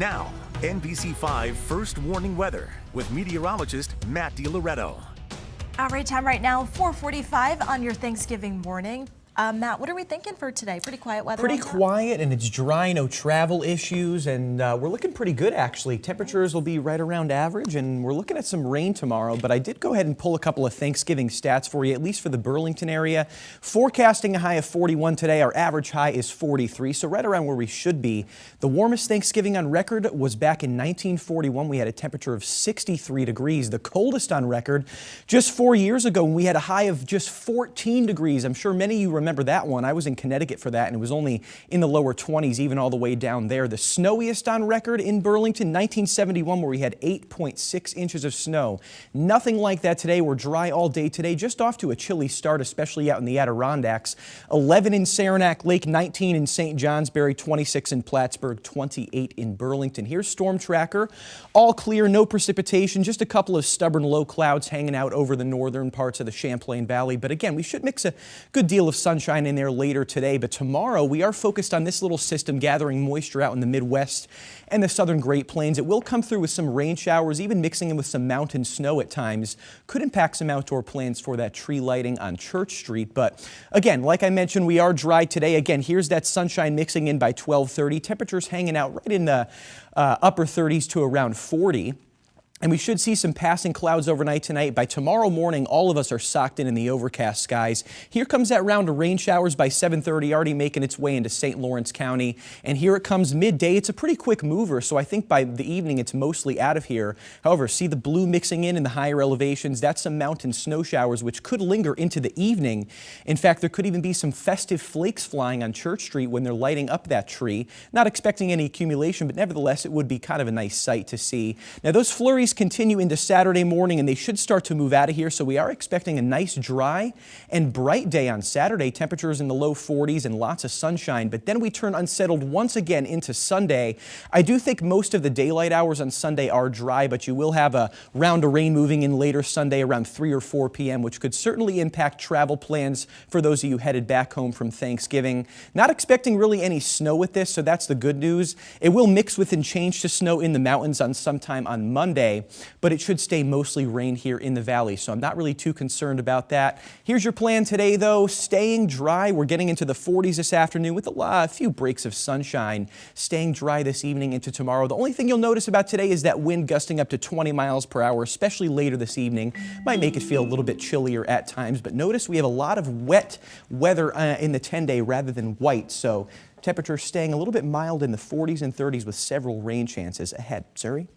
Now, NBC5 First Warning Weather with meteorologist Matt DiLoreto. Outrage time right now, 4:45 on your Thanksgiving morning. Matt, what are we thinking for today? Pretty quiet weather. Pretty quiet, and it's dry, no travel issues, and we're looking pretty good, actually. Temperatures will be right around average, and we're looking at some rain tomorrow, but I did go ahead and pull a couple of Thanksgiving stats for you, at least for the Burlington area. Forecasting a high of 41 today. Our average high is 43, so right around where we should be. The warmest Thanksgiving on record was back in 1941. We had a temperature of 63 degrees, the coldest on record. Just 4 years ago, we had a high of just 14 degrees. I'm sure many of you remember that one. I was in Connecticut for that, and it was only in the lower 20s, even all the way down there. The snowiest on record in Burlington, 1971, where we had 8.6 inches of snow. Nothing like that today. We're dry all day today, just off to a chilly start, especially out in the Adirondacks. 11 in Saranac Lake, 19 in St. Johnsbury, 26 in Plattsburgh, 28 in Burlington. Here's Storm Tracker. All clear, no precipitation, just a couple of stubborn low clouds hanging out over the northern parts of the Champlain Valley. But again, we should mix a good deal of sunshine in there later today, but tomorrow we are focused on this little system gathering moisture out in the Midwest and the southern Great Plains. It will come through with some rain showers, even mixing in with some mountain snow at times. Could impact some outdoor plans for that tree lighting on Church Street. But again, like I mentioned, we are dry today. Again, here's that sunshine mixing in by 12:30. Temperatures hanging out right in the upper 30s to around 40. And we should see some passing clouds overnight tonight. By tomorrow morning, all of us are socked in the overcast skies. Here comes that round of rain showers by 7:30, already making its way into St. Lawrence County. And here it comes midday. It's a pretty quick mover, so I think by the evening it's mostly out of here. However, see the blue mixing in the higher elevations? That's some mountain snow showers, which could linger into the evening. In fact, there could even be some festive flakes flying on Church Street when they're lighting up that tree. Not expecting any accumulation, but nevertheless, it would be kind of a nice sight to see. Now, those flurries continue into Saturday morning, and they should start to move out of here, so we are expecting a nice dry and bright day on Saturday. Temperatures in the low 40s and lots of sunshine, but then we turn unsettled once again into Sunday. I do think most of the daylight hours on Sunday are dry, but you will have a round of rain moving in later Sunday around 3 or 4 p.m., which could certainly impact travel plans for those of you headed back home from Thanksgiving. Not expecting really any snow with this, so that's the good news. It will mix with and change to snow in the mountains on sometime on Monday, but it should stay mostly rain here in the valley, so I'm not really too concerned about that. Here's your plan today, though. Staying dry. We're getting into the 40s this afternoon with a few breaks of sunshine. Staying dry this evening into tomorrow. The only thing you'll notice about today is that wind gusting up to 20 miles per hour, especially later this evening. Might make it feel a little bit chillier at times, but notice we have a lot of wet weather in the 10-day rather than white, so temperatures staying a little bit mild in the 40s and 30s with several rain chances ahead. Surrey?